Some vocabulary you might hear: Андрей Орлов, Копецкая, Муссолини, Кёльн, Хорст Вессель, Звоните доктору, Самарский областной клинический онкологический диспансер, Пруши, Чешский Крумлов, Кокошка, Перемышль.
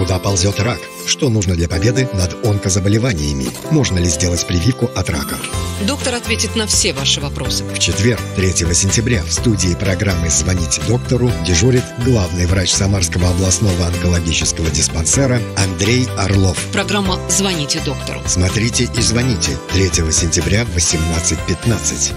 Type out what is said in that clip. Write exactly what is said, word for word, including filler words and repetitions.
Куда ползет рак? Что нужно для победы над онкозаболеваниями? Можно ли сделать прививку от рака? Доктор ответит на все ваши вопросы. В четверг, третьего сентября, в студии программы «Звоните доктору» дежурит главный врач Самарского областного онкологического диспансера Андрей Орлов. Программа «Звоните доктору». Смотрите и звоните. третьего сентября в восемнадцать пятнадцать.